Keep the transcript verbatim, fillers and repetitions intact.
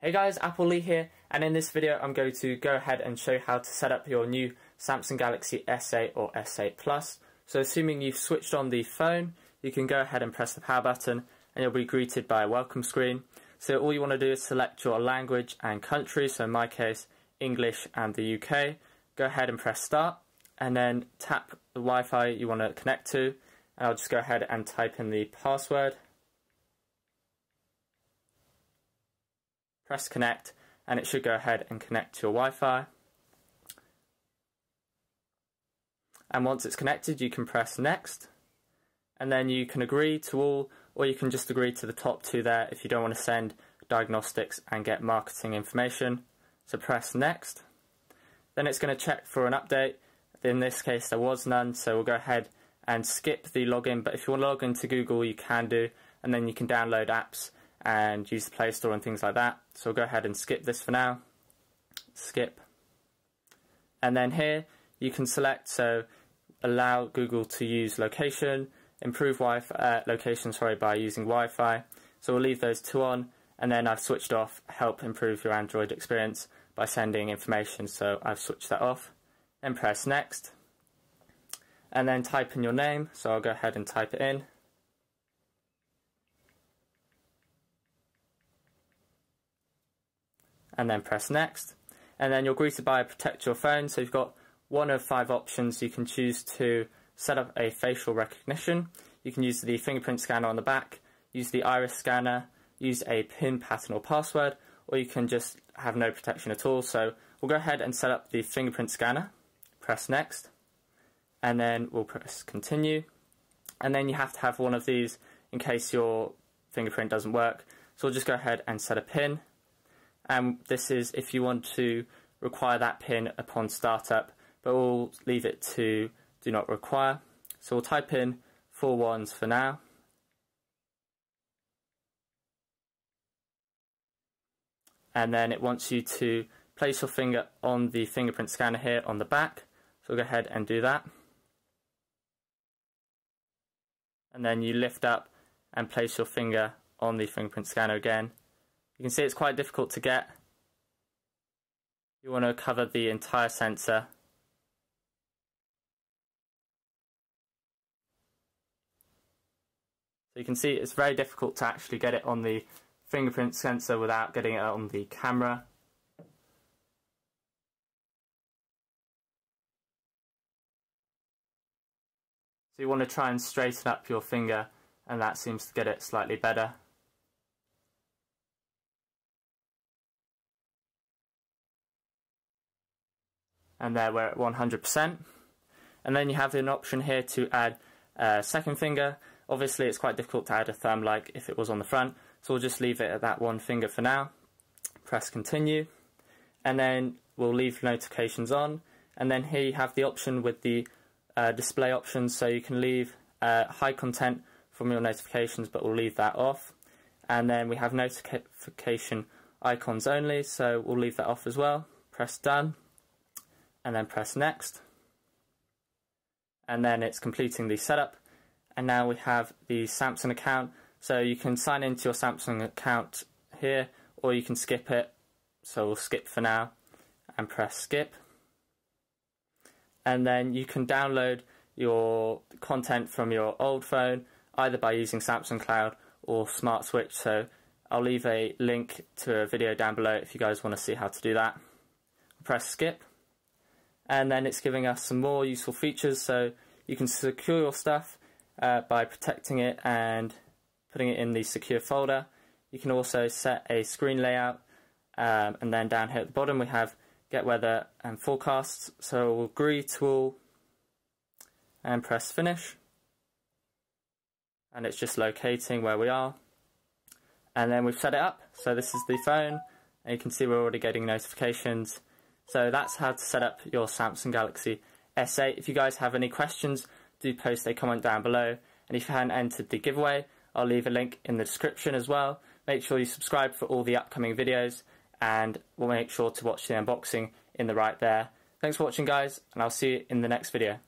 Hey guys, Apple Lee here, and in this video I'm going to go ahead and show you how to set up your new Samsung Galaxy S eight or S eight plus. So assuming you've switched on the phone, you can go ahead and press the power button and you'll be greeted by a welcome screen. So all you want to do is select your language and country, so in my case English and the U K. Go ahead and press start and then tap the Wi-Fi you want to connect to, and I'll just go ahead and type in the password. Press connect and it should go ahead and connect to your Wi-Fi. And once it's connected you can press next, and then you can agree to all, or you can just agree to the top two there if you don't want to send diagnostics and get marketing information. So press next. Then it's going to check for an update. In this case there was none, so we'll go ahead and skip the login, but if you want to log into Google you can do, and then you can download apps and use the Play Store and things like that. So we'll go ahead and skip this for now. Skip. And then here you can select, so allow Google to use location, improve Wi-Fi, uh, location sorry, by using Wi-Fi. So we'll leave those two on, and then I've switched off help improve your Android experience by sending information, so I've switched that off. Then press next. And then type in your name, so I'll go ahead and type it in. And then press next, and then you're greeted by protect your phone, so you've got one of five options. You can choose to set up a facial recognition, you can use the fingerprint scanner on the back, use the iris scanner, use a pin pattern or password, or you can just have no protection at all. So we'll go ahead and set up the fingerprint scanner, press next, and then we'll press continue, and then you have to have one of these in case your fingerprint doesn't work. So we'll just go ahead and set a pin. And this is if you want to require that pin upon startup, but we'll leave it to do not require. So we'll type in four ones for now. And then it wants you to place your finger on the fingerprint scanner here on the back. So we'll go ahead and do that. And then you lift up and place your finger on the fingerprint scanner again. You can see it's quite difficult to get. You want to cover the entire sensor. So you can see it's very difficult to actually get it on the fingerprint sensor without getting it on the camera. So you want to try and straighten up your finger, and that seems to get it slightly better. And there we're at one hundred percent. And then you have an option here to add a second finger. Obviously it's quite difficult to add a thumb like if it was on the front, so we'll just leave it at that one finger for now. Press continue, and then we'll leave notifications on, and then here you have the option with the uh, display options, so you can leave uh, high content from your notifications, but we'll leave that off. And then we have notification icons only, so we'll leave that off as well. Press done. And then press next, and then it's completing the setup. And now we have the Samsung account, so you can sign into your Samsung account here, or you can skip it, so we'll skip for now and press skip. And then you can download your content from your old phone either by using Samsung Cloud or Smart Switch, so I'll leave a link to a video down below if you guys want to see how to do that. Press skip. And then it's giving us some more useful features, so you can secure your stuff uh, by protecting it and putting it in the secure folder. You can also set a screen layout, um, and then down here at the bottom we have get weather and forecasts, so we'll agree to all and press finish, and it's just locating where we are. And then we've set it up, so this is the phone, and you can see we're already getting notifications. So that's how to set up your Samsung Galaxy S eight. If you guys have any questions, do post a comment down below. And if you haven't entered the giveaway, I'll leave a link in the description as well. Make sure you subscribe for all the upcoming videos, and we'll make sure to watch the unboxing in the right there. Thanks for watching guys, and I'll see you in the next video.